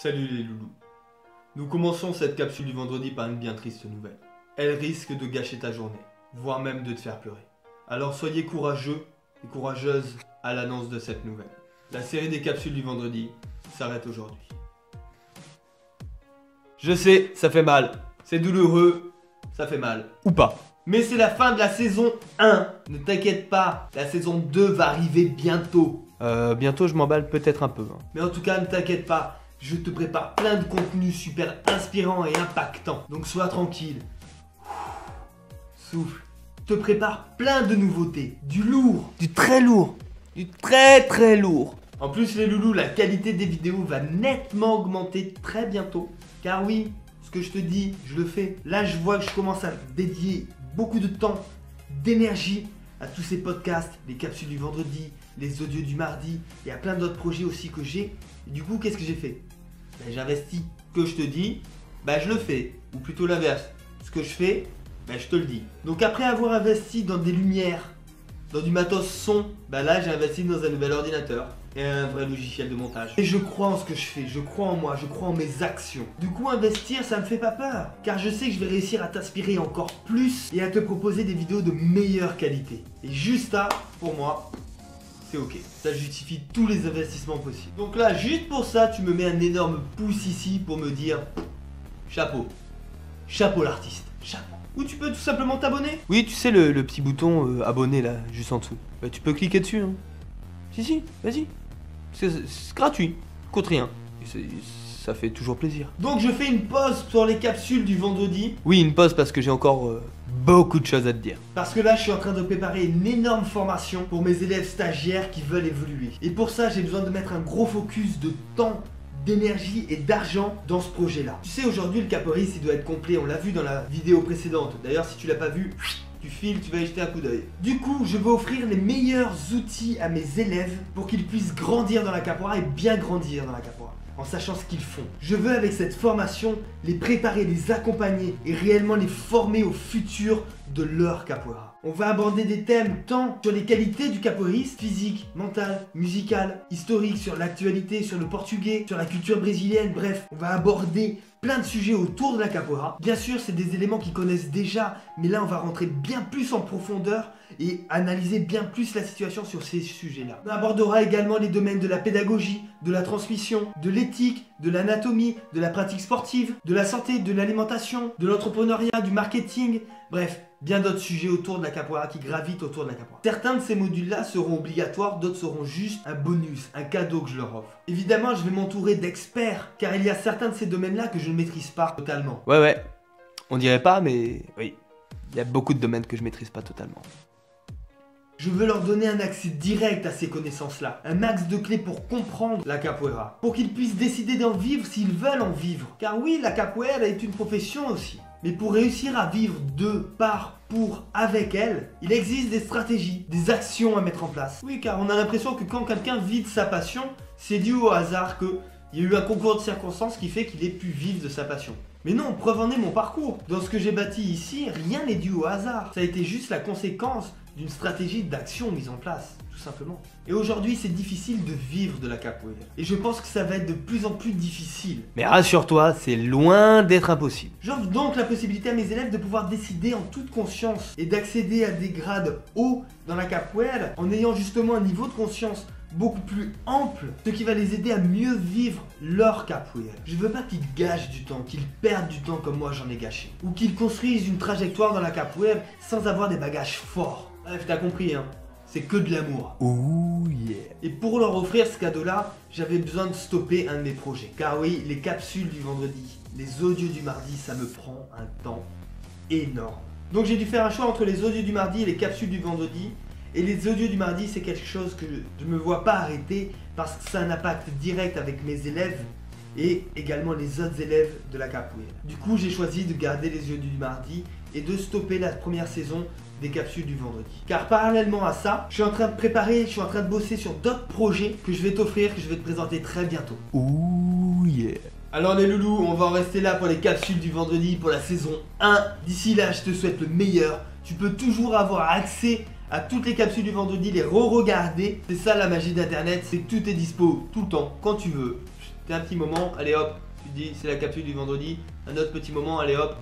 Salut les loulous. Nous commençons cette capsule du vendredi par une bien triste nouvelle. Elle risque de gâcher ta journée, voire même de te faire pleurer. Alors soyez courageux et courageuses à l'annonce de cette nouvelle. La série des capsules du vendredi s'arrête aujourd'hui. Je sais, ça fait mal. C'est douloureux, ça fait mal. Ou pas. Mais c'est la fin de la saison 1. Ne t'inquiète pas, la saison 2 va arriver bientôt. Bientôt, je m'emballe peut-être un peu. Mais en tout cas, ne t'inquiète pas. Je te prépare plein de contenus super inspirants et impactants. Donc sois tranquille. Souffle. Je te prépare plein de nouveautés. Du lourd, du très lourd, du très très lourd. En plus les loulous, la qualité des vidéos va nettement augmenter très bientôt. Car oui, ce que je te dis, je le fais. Là, je vois que je commence à dédier beaucoup de temps, d'énergie à tous ces podcasts, les capsules du vendredi, les audios du mardi et à plein d'autres projets aussi que j'ai. Du coup, qu'est-ce que j'ai fait? J'investis. Ce que je te dis, je le fais. Ou plutôt l'inverse. Ce que je fais, je te le dis. Donc après avoir investi dans des lumières, dans du matos son, là j'ai investi dans un nouvel ordinateur et un vrai logiciel de montage. Et je crois en ce que je fais, je crois en moi, je crois en mes actions. Du coup investir, ça me fait pas peur, car je sais que je vais réussir à t'inspirer encore plus et à te proposer des vidéos de meilleure qualité. Et juste ça, pour moi, c'est ok. Ça justifie tous les investissements possibles. Donc là, juste pour ça, tu me mets un énorme pouce ici pour me dire chapeau. Chapeau l'artiste, chapeau. Ou tu peux tout simplement t'abonner. Oui, tu sais le petit bouton abonner là, juste en dessous. Tu peux cliquer dessus. Si, vas-y. C'est gratuit, coûte rien. Ça fait toujours plaisir. Donc je fais une pause sur les capsules du vendredi. Oui, une pause parce que j'ai encore beaucoup de choses à te dire. Parce que là, je suis en train de préparer une énorme formation pour mes élèves stagiaires qui veulent évoluer. Et pour ça, j'ai besoin de mettre un gros focus de temps, d'énergie et d'argent dans ce projet là. Tu sais, aujourd'hui le capoeiriste il doit être complet, on l'a vu dans la vidéo précédente. D'ailleurs si tu l'as pas vu, tu files, tu vas y jeter un coup d'œil. Du coup je vais offrir les meilleurs outils à mes élèves pour qu'ils puissent grandir dans la capoeira et bien grandir dans la capoeira en sachant ce qu'ils font. Je veux avec cette formation les préparer, les accompagner et réellement les former au futur de leur capoeira. On va aborder des thèmes tant sur les qualités du capoeiriste, physique, mental, musical, historique, sur l'actualité, sur le portugais, sur la culture brésilienne, bref, on va aborder plein de sujets autour de la capoeira. Bien sûr, c'est des éléments qu'ils connaissent déjà, mais là on va rentrer bien plus en profondeur et analyser bien plus la situation sur ces sujets-là. On abordera également les domaines de la pédagogie, de la transmission, de l'éthique, de l'anatomie, de la pratique sportive, de la santé, de l'alimentation, de l'entrepreneuriat, du marketing, bref, bien d'autres sujets autour de la capoeira qui gravitent autour de la capoeira. Certains de ces modules-là seront obligatoires, d'autres seront juste un bonus, un cadeau que je leur offre. Évidemment, je vais m'entourer d'experts, car il y a certains de ces domaines-là que je ne maîtrise pas totalement. Ouais, on dirait pas, mais oui, il y a beaucoup de domaines que je maîtrise pas totalement. Je veux leur donner un accès direct à ces connaissances-là, un axe de clé pour comprendre la capoeira, pour qu'ils puissent décider d'en vivre s'ils veulent en vivre. Car oui, la capoeira est une profession aussi. Mais pour réussir à vivre de, par, pour, avec elle, il existe des stratégies, des actions à mettre en place. Oui, car on a l'impression que quand quelqu'un vit de sa passion, c'est dû au hasard, qu'il y a eu un concours de circonstances qui fait qu'il ait pu vivre de sa passion. Mais non, preuve en est mon parcours. Dans ce que j'ai bâti ici, rien n'est dû au hasard. Ça a été juste la conséquence d'une stratégie d'action mise en place, tout simplement. Et aujourd'hui, c'est difficile de vivre de la capoeira. Et je pense que ça va être de plus en plus difficile. Mais rassure-toi, c'est loin d'être impossible. J'offre donc la possibilité à mes élèves de pouvoir décider en toute conscience et d'accéder à des grades hauts dans la capoeira en ayant justement un niveau de conscience beaucoup plus ample, ce qui va les aider à mieux vivre leur capoeira. Je veux pas qu'ils gâchent du temps, qu'ils perdent du temps comme moi j'en ai gâché, ou qu'ils construisent une trajectoire dans la capoeira sans avoir des bagages forts. Bref, t'as compris, hein, c'est que de l'amour. Oh yeah. Et pour leur offrir ce cadeau-là, j'avais besoin de stopper un de mes projets. Car oui, les capsules du vendredi, les audios du mardi, ça me prend un temps énorme. Donc j'ai dû faire un choix entre les audios du mardi et les capsules du vendredi. Et les audios du mardi, c'est quelque chose que je ne me vois pas arrêter parce que ça a un impact direct avec mes élèves et également les autres élèves de la capoeira. Du coup, j'ai choisi de garder les audios du mardi et de stopper la première saison des capsules du vendredi. Car parallèlement à ça, je suis en train de préparer, je suis en train de bosser sur d'autres projets que je vais t'offrir, que je vais te présenter très bientôt. Ouh yeah. Alors les loulous, on va en rester là pour les capsules du vendredi pour la saison 1. D'ici là, je te souhaite le meilleur. Tu peux toujours avoir accès à toutes les capsules du vendredi, les re-regarder. C'est ça la magie d'internet, c'est que tout est dispo tout le temps, quand tu veux. C'est un petit moment, allez hop, tu te dis c'est la capsule du vendredi. Un autre petit moment, allez hop,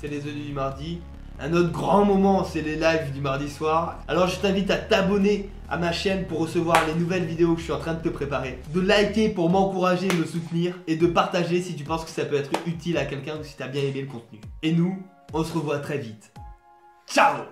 c'est les audios du mardi. Un autre grand moment, c'est les lives du mardi soir. Alors je t'invite à t'abonner à ma chaîne pour recevoir les nouvelles vidéos que je suis en train de te préparer, de liker pour m'encourager et me soutenir, et de partager si tu penses que ça peut être utile à quelqu'un ou si t'as bien aimé le contenu. Et nous, on se revoit très vite. Ciao!